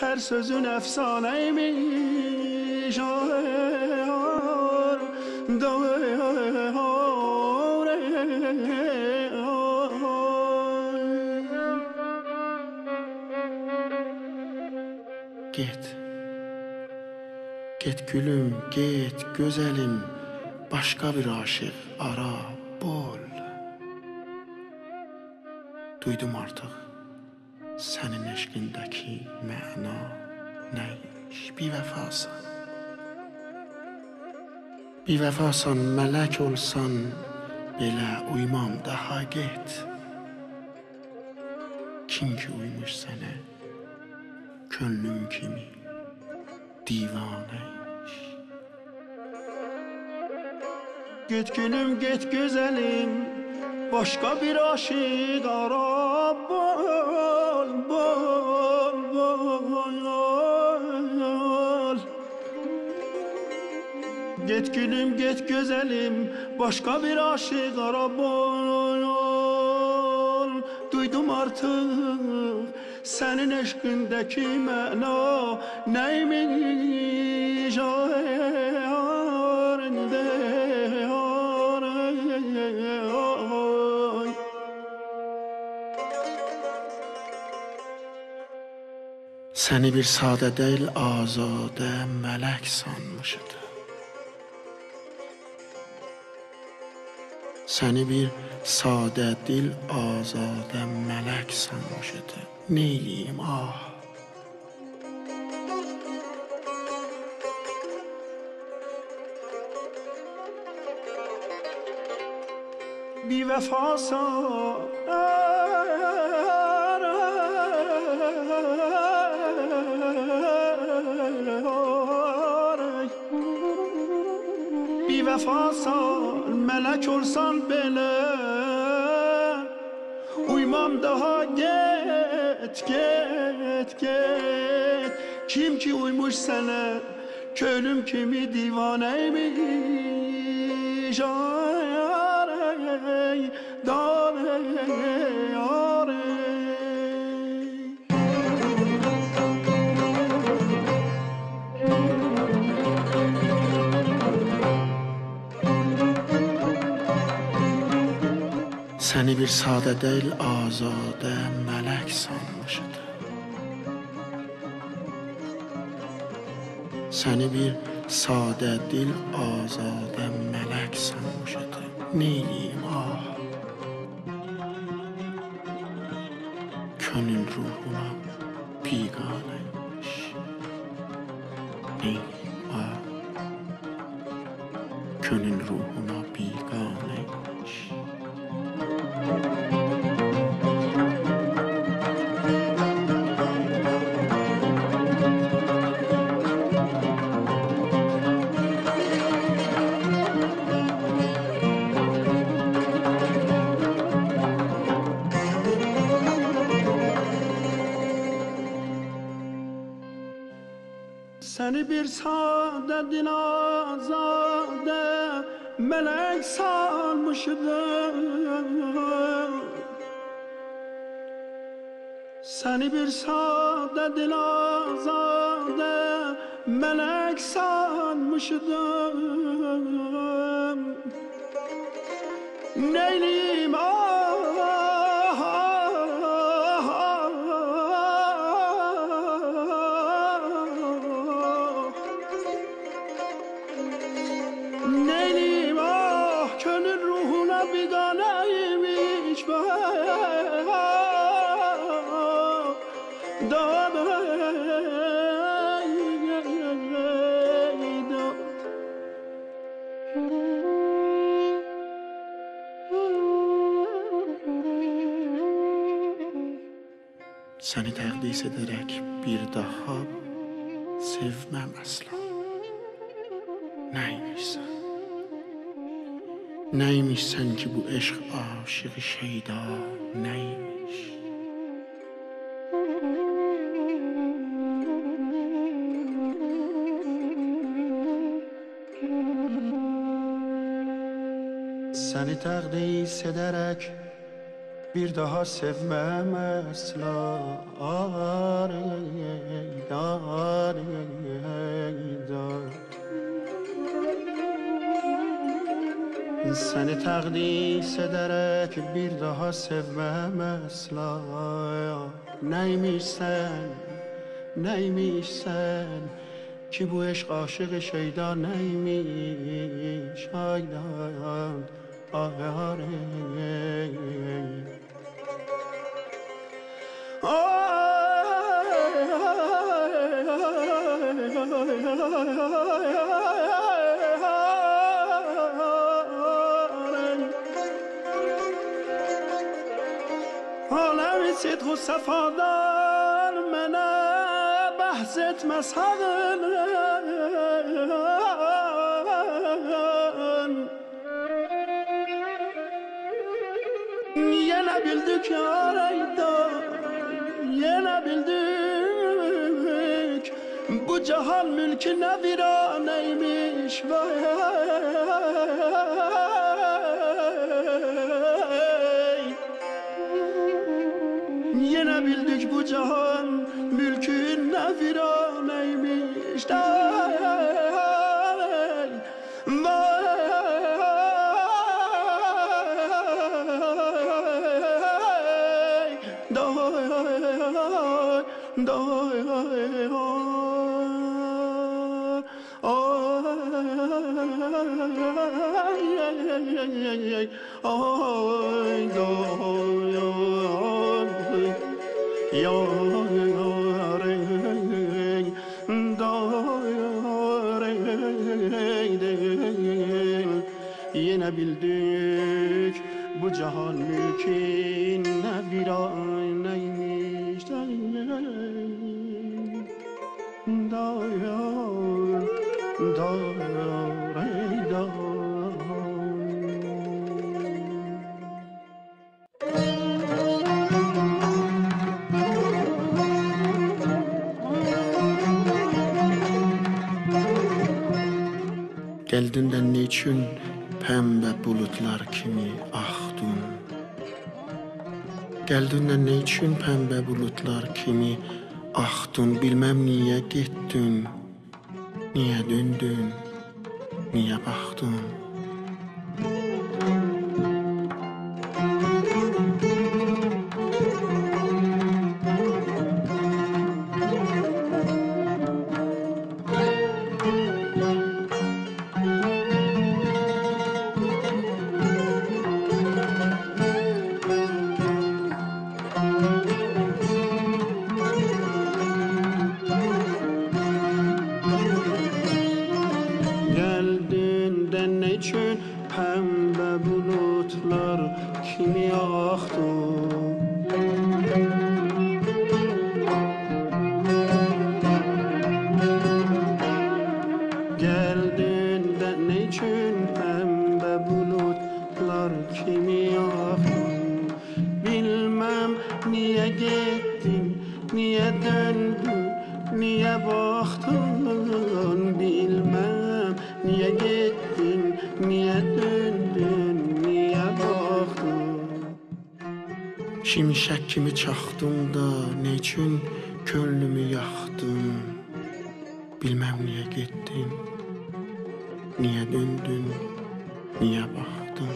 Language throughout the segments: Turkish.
her sözün efsaneymiş. Ağır dağır git, git gülüm, git güzelim, başka bir aşık ara bul. Duydum artık senin eşkindeki məna neymiş. Bivefasan, bivefasan, mələk olsan belə uymam, daha get. Kim ki uymuş sənə, könlüm kimi divaneymiş. Get gülüm, get güzelim, başka bir aşık ara bul, bul, bul. Git gülüm, git güzelim, başka bir aşık ara bul. Duydum artık senin eşkindeki məna neymiş. Səni bir sadə deyil, azadə mələk sanmışdı. Səni bir sadə dil, azadə mələk sanmışdı. Neyliyim ah? Bivefasan, bivefasan, melek olsan böyle uymam, daha get, get, get. Kim ki uymuş sana, köylüm kimi divaneymiş. Ay, səni bir sadə deyil, azadə mələk sanmışdı. Səni bir sadə dil, azadə mələk sanmışdı. Neyliyim ah? Könül ruhuna biganeymiş. Neyliyim ah? Könül ruhuna biganeymiş. Seni bir sadə dil, azadə mələk salmışdı. Seni bir sadə dil, azadə mələk salmışdı. Neyliyim ah? Neyliyim ah, könül ruhuna biganeymiş. Səni təqdis edərək bir daha sevməm əsla. Neymişsən? Neymiş sen ki bu eşk aşık şeyda neymiş? Seni takdis ederek bir daha sevmem asla. Seni takdis ederek bir daha sevmem asla. Neymiş sen, neymiş sen ki bu eşk aşık şeyda neymiş aydan ağrı. عالم صدق و صفا در منه بحثت مسخرن Yine bildik arayda Yine bildik Bu cihan mülkü ne viraneymiş Vay Yine bildik bu cihan mülkün ne viraneymiş Vay Vay Yine bildik bu cihan mülkün ne viraneymiş Geldin de niçin pembe bulutlar kimi ahdun Geldin de niçin pembe bulutlar kimi ahdun Bilmem niye gittin, niye döndün, niye baktın Şimşek kimi çaxdım da niçin könlümü yaxdım Bilmem niye gittin, niye döndün, niye baktın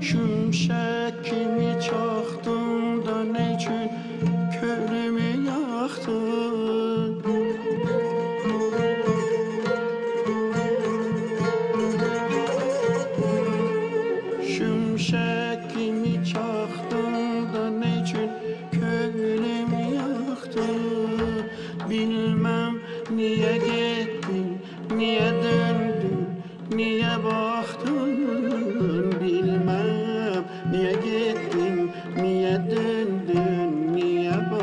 Şimşek kimi çaxdım da niçin könlümü yaxdın Şimşek kimi çaxdım da niçin könlümü yaxdı Bilmem niye gittin, niye döndün, niye baktın Bilmem niye gittin, niye döndün, niye baktın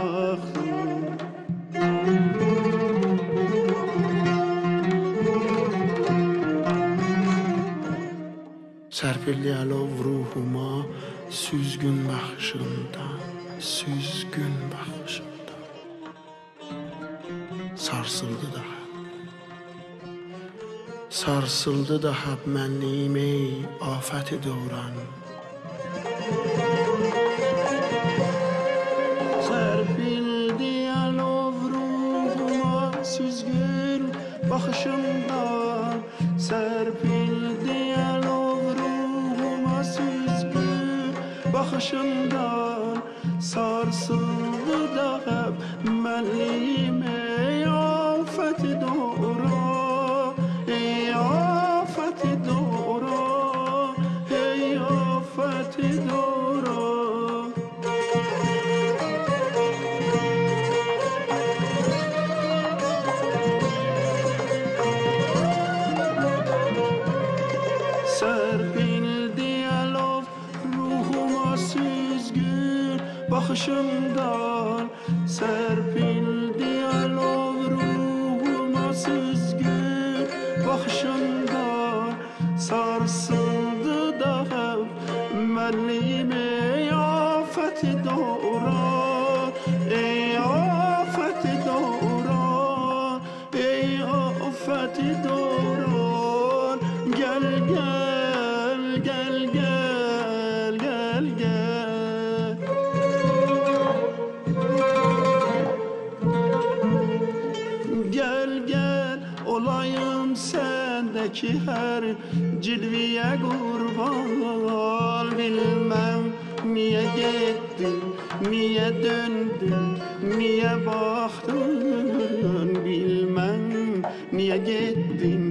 Serpildi alov ruhuma süzgün bakışından, süzgün bakışından Sarsıldı da Sarsıldı da hep mənliyim ey afəti doğuran Serpildi alov ruhuma süzgün bakışından Serpildi alov başımdan sarsıldı dağım benliğim ey afeti doğru, ey afeti doğru, ey afeti doğru. Serpildi alof ruhuma süzgün bakışımdan, serpildi alof ruhuma süzgün bakışımdan, sarsıldı dağım benliğim ey afeti doğru, ey afeti doğru, ey afeti doğru. Gel gel gel gel gel gel. Gel gel olayım sendeki her cilviye kurban. Bilmem niye gittin, niye döndün, niye baktın. Bilmem niye gittin,